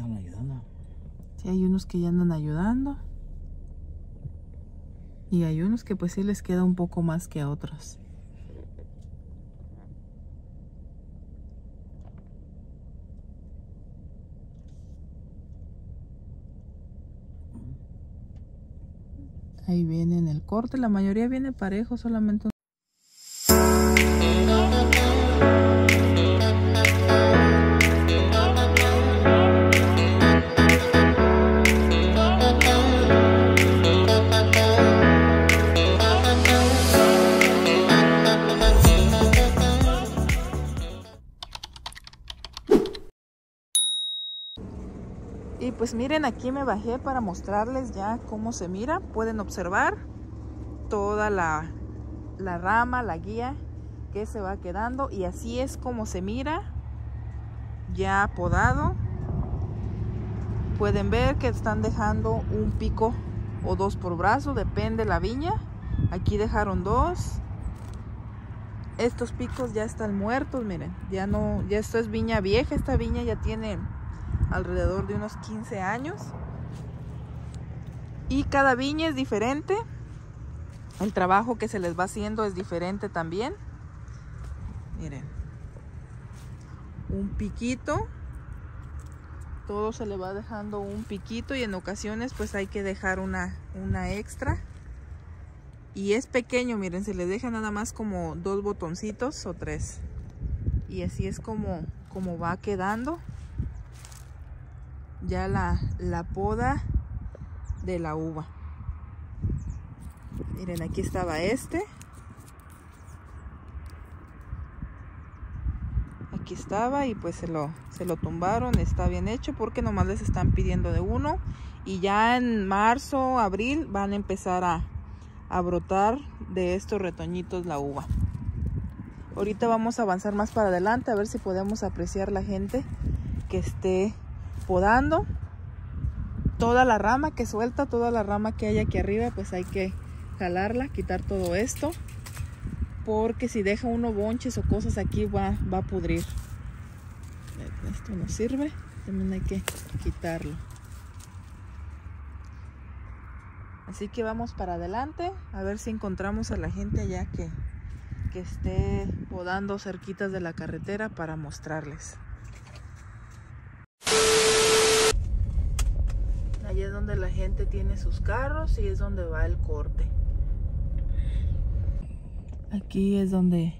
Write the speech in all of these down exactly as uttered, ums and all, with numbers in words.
andan ayudando. Sí, hay unos que ya andan ayudando. Y hay unos que pues sí les queda un poco más que a otros. Ahí viene en el corte, la mayoría viene parejo, solamente un... Y pues miren, aquí me bajé para mostrarles ya cómo se mira. Pueden observar toda la, la rama, la guía que se va quedando. Y así es como se mira ya podado. Pueden ver que están dejando un pico o dos por brazo, depende la viña. Aquí dejaron dos. Estos picos ya están muertos, miren. Ya no, ya esto es viña vieja, esta viña ya tiene alrededor de unos quince años y cada viña es diferente, el trabajo que se les va haciendo es diferente también. Miren, un piquito, todo se le va dejando un piquito y en ocasiones pues hay que dejar una, una extra, y es pequeño, miren, se les deja nada más como dos botoncitos o tres, y así es como, como va quedando ya la, la poda de la uva. Miren, aquí estaba este, aquí estaba y pues se lo, se lo tumbaron. Está bien hecho porque nomás les están pidiendo de uno, y ya en marzo, abril van a empezar a, a brotar de estos retoñitos la uva. Ahorita vamos a avanzar más para adelante a ver si podemos apreciar la gente que esté podando toda la rama que suelta, toda la rama que hay aquí arriba, pues hay que jalarla, quitar todo esto, porque si deja uno bonches o cosas aquí va, va a pudrir. Esto no sirve, también hay que quitarlo. Así que vamos para adelante a ver si encontramos a la gente allá que, que esté podando cerquitas de la carretera para mostrarles. Ahí es donde la gente tiene sus carros y es donde va el corte. Aquí es donde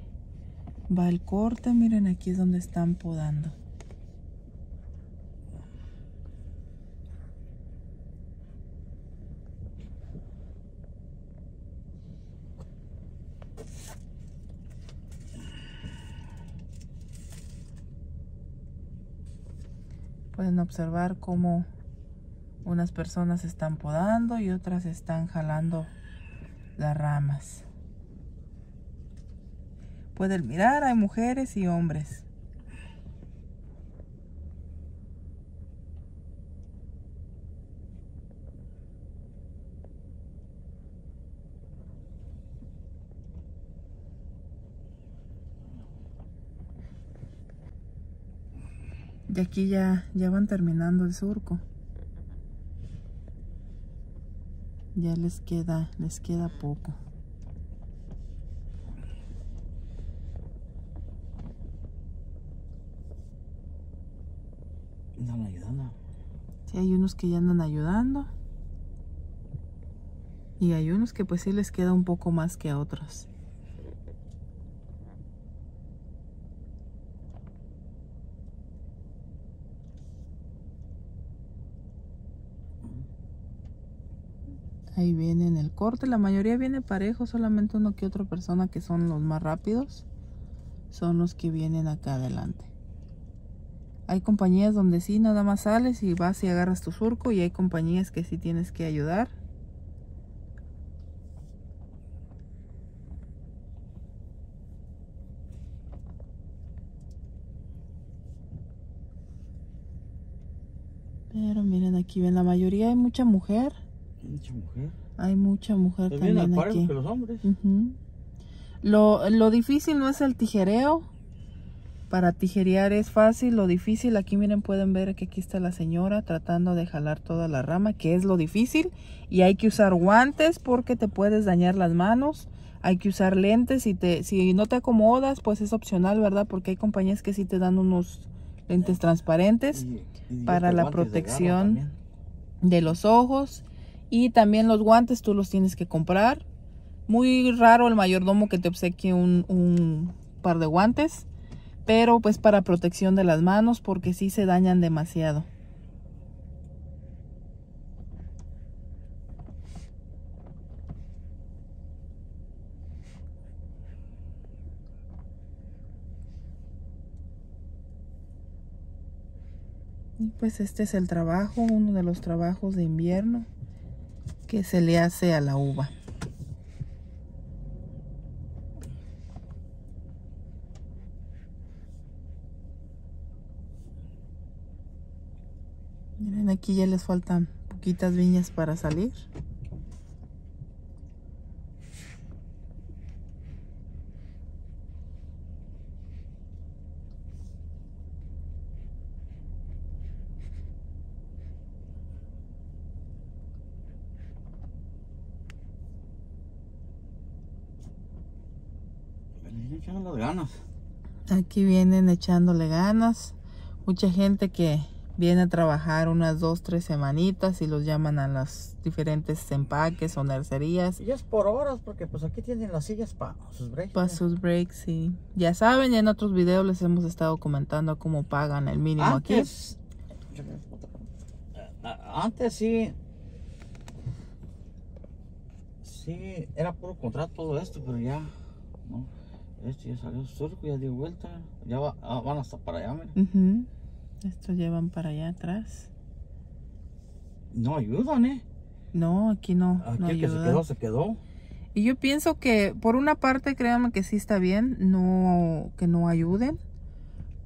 va el corte, miren, aquí es donde están podando. Pueden observar cómo unas personas están podando y otras están jalando las ramas. Pueden mirar, hay mujeres y hombres. Y aquí ya, ya van terminando el surco. Ya les queda, les queda poco. Andan ayudando. Sí, hay unos que ya andan ayudando. Y hay unos que pues sí les queda un poco más que a otros. Ahí viene en el corte, la mayoría viene parejo, solamente uno que otra persona que son los más rápidos, son los que vienen acá adelante. Hay compañías donde sí nada más sales y vas y agarras tu surco, y hay compañías que sí tienes que ayudar. Pero miren, aquí ven, la mayoría hay mucha mujer. Mucha mujer. Hay mucha mujer también, también al aquí. Que los hombres. Uh-huh. lo, lo difícil no es el tijereo, Para tijerear es fácil, lo difícil, aquí miren, pueden ver que aquí está la señora tratando de jalar toda la rama, que es lo difícil. Y hay que usar guantes porque te puedes dañar las manos. Hay que usar lentes, si, te, si no te acomodas, pues es opcional, ¿verdad? Porque hay compañías que sí te dan unos lentes transparentes y, y para la protección de, de los ojos. Y también los guantes tú los tienes que comprar. Muy raro el mayordomo que te obsequie un, un par de guantes. Pero pues para protección de las manos, porque sí se dañan demasiado. Y pues este es el trabajo, uno de los trabajos de invierno que se le hace a la uva. Miren, aquí ya les faltan poquitas viñas para salir. Echándole ganas. Aquí vienen echándole ganas. Mucha gente que viene a trabajar unas dos, tres semanitas y los llaman a los diferentes empaques o nercerías. Y es por horas porque pues aquí tienen las sillas para sus breaks. Para sus breaks, sí. Ya saben, en otros videos les hemos estado comentando cómo pagan el mínimo antes, aquí. Antes sí, sí, era puro contrato todo esto, pero ya, ¿no? Este ya salió surco, ya dio vuelta, ya va, van hasta para allá, mira. Uh-huh. Estos llevan para allá atrás. No ayudan, ¿eh? No, aquí no. Aquí no el que se quedó, se quedó. Y yo pienso que, por una parte, créanme que sí está bien, no que no ayuden.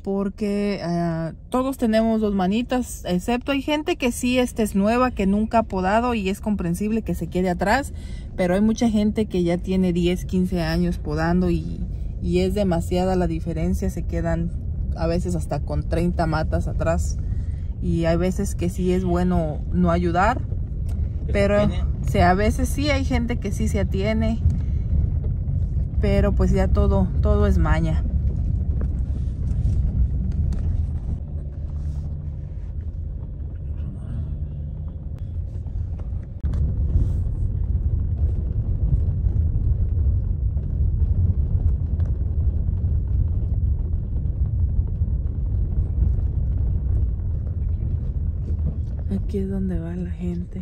Porque uh, todos tenemos dos manitas, excepto hay gente que sí este es nueva, que nunca ha podado y es comprensible que se quede atrás. Pero hay mucha gente que ya tiene diez, quince años podando y, y es demasiada la diferencia, se quedan a veces hasta con treinta matas atrás. Y hay veces que sí es bueno no ayudar, pero sí, a veces sí hay gente que sí se atiene, pero pues ya todo todo es maña. Aquí es donde va la gente.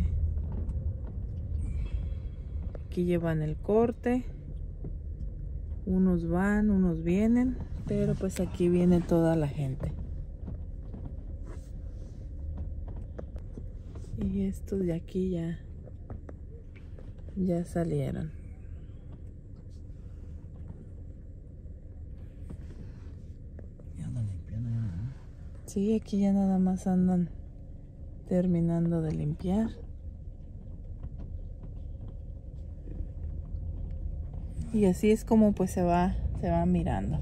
Aquí llevan el corte. Unos van, unos vienen. Pero pues aquí viene toda la gente. Y estos de aquí ya, ya salieron. Ya andan limpiando, ¿no? Sí, aquí ya nada más andan terminando de limpiar. Y así es como pues se va se va mirando.